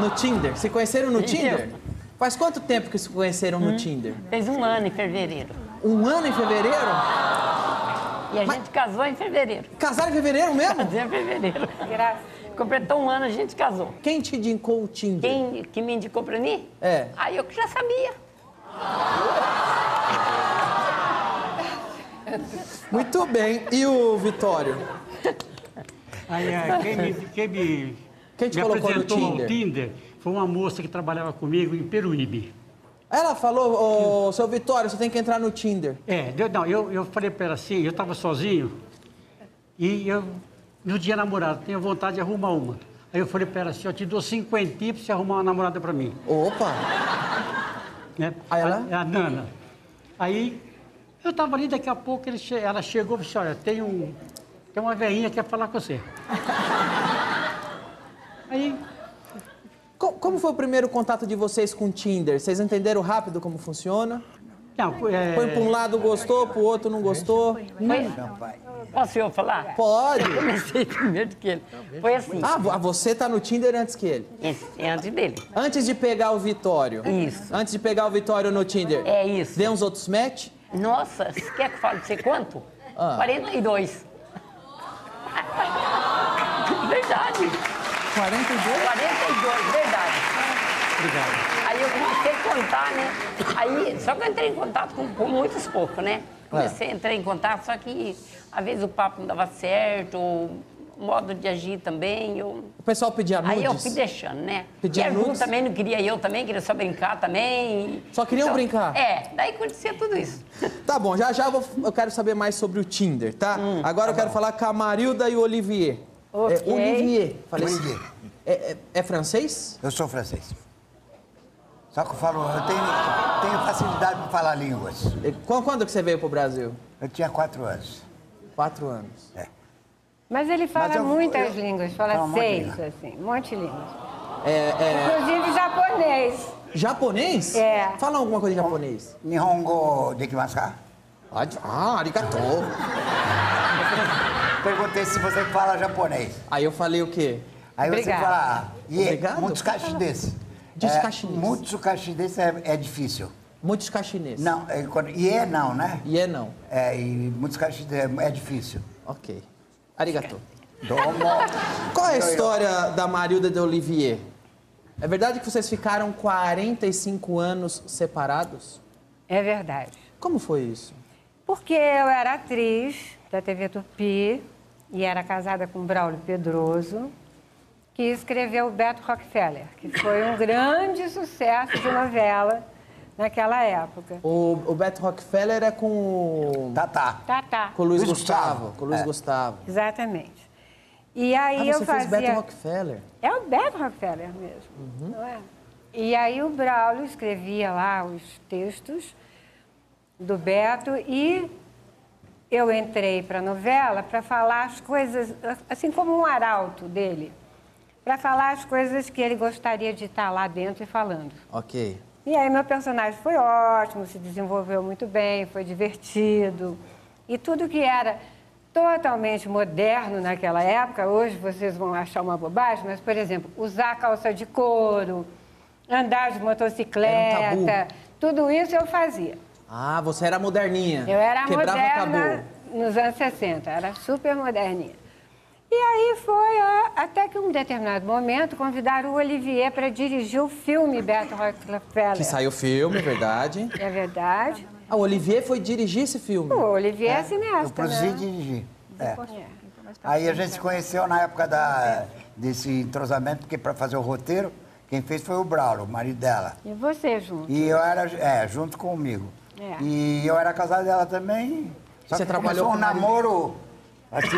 No Tinder. Se conheceram no Tinder? Faz quanto tempo que se conheceram no Tinder? Fez um ano em fevereiro. Um ano em fevereiro? E a gente casou em fevereiro. Casaram em fevereiro mesmo? Casaram em fevereiro. Graças. Completou um ano, a gente casou. Quem te indicou o Tinder? Quem que me indicou pra mim? É. Aí eu que já sabia. Muito bem. E o Vitório? Quem te colocou no Tinder? O Tinder foi uma moça que trabalhava comigo em Peruíbe. Ela falou, ô, seu Vitório, você tem que entrar no Tinder. É, não, eu falei pra ela assim, eu tava sozinho e eu... No dia namorado, tenho vontade de arrumar uma. Aí eu falei pra ela assim, eu te dou 50 pra você arrumar uma namorada pra mim. Opa! Né? Aí ela? A Nana. Aí eu tava ali, daqui a pouco ela chegou e disse, olha, tem uma velhinha que quer falar com você. Aí... Como foi o primeiro contato de vocês com o Tinder? Vocês entenderam rápido como funciona? Não, foi pra um lado gostou, pro outro não gostou. Posso eu falar? Pode. Eu comecei primeiro que ele. Foi assim. Ah, você tá no Tinder antes que ele? Isso, é antes dele. Antes de pegar o Vitório. Isso. Antes de pegar o Vitório no Tinder. É isso. Deu uns outros match? Nossa, você quer que eu fale de você quanto? 42. Verdade. 42? 42, verdade. Obrigado. Aí eu comecei a contar, né? Aí, só que eu entrei em contato com muitos poucos, né? Comecei a entrar em contato, só que às vezes o papo não dava certo, o modo de agir também. O pessoal pedia nudes? Aí eu fui deixando, né? Pedia nudes? Também não queria, eu também queria só brincar também. Só queriam brincar? É, daí acontecia tudo isso. Tá bom, já eu quero saber mais sobre o Tinder, tá? Agora eu quero falar com a Marilda e o Olivier. Okay. Olivier, falei assim. É francês? Eu sou francês. Só que eu falo, eu tenho facilidade para falar línguas. Quando que você veio pro Brasil? Eu tinha 4 anos. 4 anos? É. Mas ele fala muitas línguas, fala 6, assim, um monte de línguas. Inclusive japonês. Japonês? É. Fala alguma coisa em japonês. Nihongo dekimasu? Ah, arigatou. Perguntei se você fala japonês. Aí eu falei o quê? Aí você fala, muitos cachos desses. Muitos cachinês é difícil. Muitos cachinês. Não, não, né? Não. É, e muitos cachinês é difícil. Ok. Arigatou. Qual é a história da Marilda e do Olivier? É verdade que vocês ficaram 45 anos separados? É verdade. Como foi isso? Porque eu era atriz da TV Tupi e era casada com Bráulio Pedroso, que escreveu o Beto Rockefeller, que foi um grande sucesso de novela naquela época. O Beto Rockefeller é com... Tatá. Com o Luiz Gustavo. Com o Luiz Gustavo. Exatamente. E aí eu fazia... Fez Beto Rockefeller. É o Beto Rockefeller mesmo, não é? E aí o Bráulio escrevia lá os textos do Beto e eu entrei para a novela para falar as coisas, assim como um arauto dele, para falar as coisas que ele gostaria de estar lá dentro e falando. Ok. E aí meu personagem foi ótimo, se desenvolveu muito bem, foi divertido. E tudo que era totalmente moderno naquela época, hoje vocês vão achar uma bobagem, mas, por exemplo, usar calça de couro, andar de motocicleta, tudo isso eu fazia. Ah, você era moderninha. Eu era moderna nos anos 60, era super moderninha. E aí foi até que um determinado momento convidaram o Olivier para dirigir o filme Beto Rockefeller. Que saiu o filme, verdade. É verdade. O Olivier foi dirigir esse filme. O Olivier é cineasta, eu produzi e dirigi. Aí a gente se conheceu na época desse entrosamento, porque para fazer o roteiro, quem fez foi o Bráulio, o marido dela. E você junto. E eu era, junto comigo. É. E eu era casada dela também. Só que trabalhou com um namoro... Assim,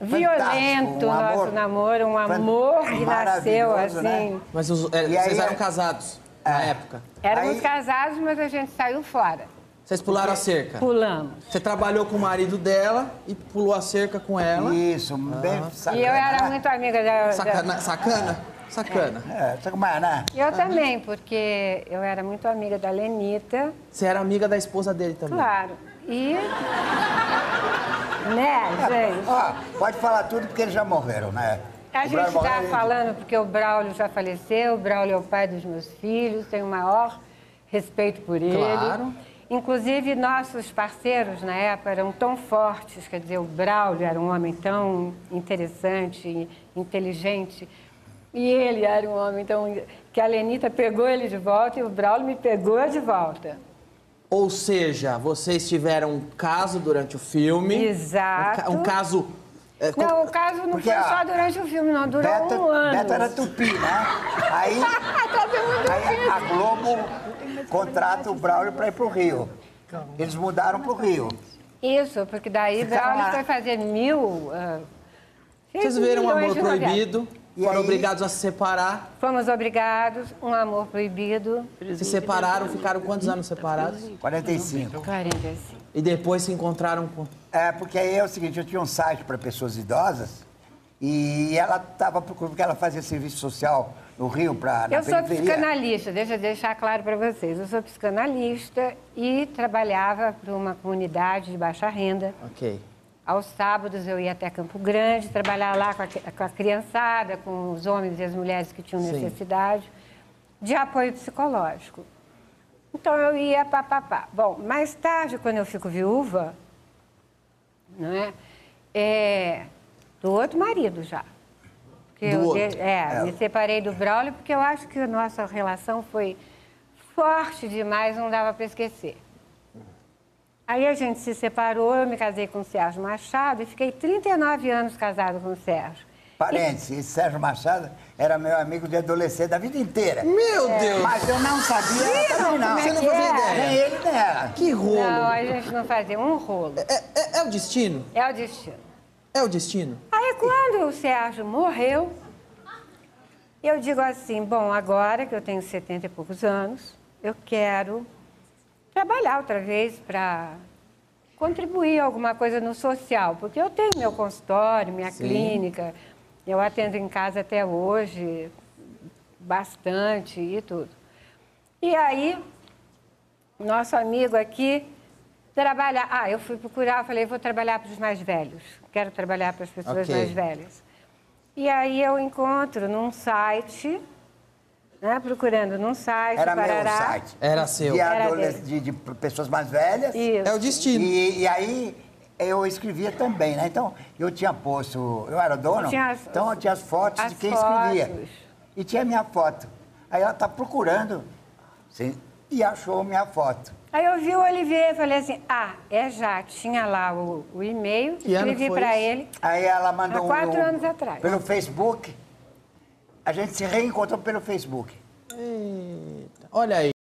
violento o nosso namoro, um amor que nasceu assim. Né? Mas vocês eram casados na época? Éramos casados, mas a gente saiu fora. Vocês pularam a cerca? Pulamos. Você trabalhou com o marido dela e pulou a cerca com ela. Isso, bem sacana. E eu era muito amiga dela. Sacana. Eu também, porque eu era muito amiga da Lenita. Você era amiga da esposa dele também? Claro. E... Né, gente? Ó, pode falar tudo porque eles já morreram, né? A gente está falando porque o Bráulio já faleceu, o Bráulio é o pai dos meus filhos, tenho o maior respeito por ele. Claro. Inclusive, nossos parceiros na época eram tão fortes, quer dizer, o Bráulio era um homem tão interessante, inteligente, e ele era um homem tão... que a Lenita pegou ele de volta e o Bráulio me pegou de volta. Ou seja, vocês tiveram um caso durante o filme. Exato. Um caso... Não, o caso não foi só durante o filme, não. Durou Beto, um ano. Beto era Tupi, né? Aí, aí a Globo contrata o Bráulio para ir pro Rio. Eles mudaram pro Rio. Isso, porque daí o Bráulio foi fazer Vocês viram um Amor Proibido, foram obrigados a se separar. Fomos obrigados, um Amor Proibido. Se separaram, ficaram quantos anos separados? 45. 45. E depois se encontraram com... É, porque aí é o seguinte, eu tinha um site para pessoas idosas e ela estava procurando, porque ela fazia serviço social no Rio para... Eu sou psicanalista, deixa eu deixar claro para vocês. Eu sou psicanalista e trabalhava para uma comunidade de baixa renda. Ok. Aos sábados eu ia até Campo Grande, trabalhar lá com a criançada, com os homens e as mulheres que tinham necessidade de apoio psicológico. Então eu ia papapá. Bom, mais tarde, quando eu fico viúva, não é? Do outro marido já. Me separei do Bráulio porque eu acho que a nossa relação foi forte demais, não dava para esquecer. Aí a gente se separou, eu me casei com o Sérgio Machado e fiquei 39 anos casado com o Sérgio. Parênteses, esse Sérgio Machado era meu amigo de adolescente da vida inteira. Meu Deus! Mas eu não sabia, Você não fazia ideia. Nem ele, nem ela. Que rolo. Não, a gente não fazia um rolo. É o destino? É o destino. É o destino? Aí quando o Sérgio morreu, eu digo assim, bom, agora que eu tenho 70 e poucos anos, eu quero trabalhar outra vez para... contribuir alguma coisa no social, porque eu tenho meu consultório, minha clínica... Eu atendo em casa até hoje, bastante e tudo. E aí, nosso amigo aqui, trabalha... Ah, eu fui procurar, falei, vou trabalhar para os mais velhos. Quero trabalhar para as pessoas mais velhas. E aí eu encontro num site, né, procurando num site... Era meu site. Era seu. De pessoas mais velhas. Isso. É o destino. E aí... Eu escrevia também, né? Então, eu tinha posto... Eu era dono, então eu tinha as fotos de quem escrevia. E tinha a minha foto. Aí ela tá procurando e achou minha foto. Aí eu vi o Olivier e falei assim, já tinha lá o e-mail, escrevi para ele. Aí ela mandou... Há 4 anos atrás. Pelo Facebook. A gente se reencontrou pelo Facebook. Eita, olha aí.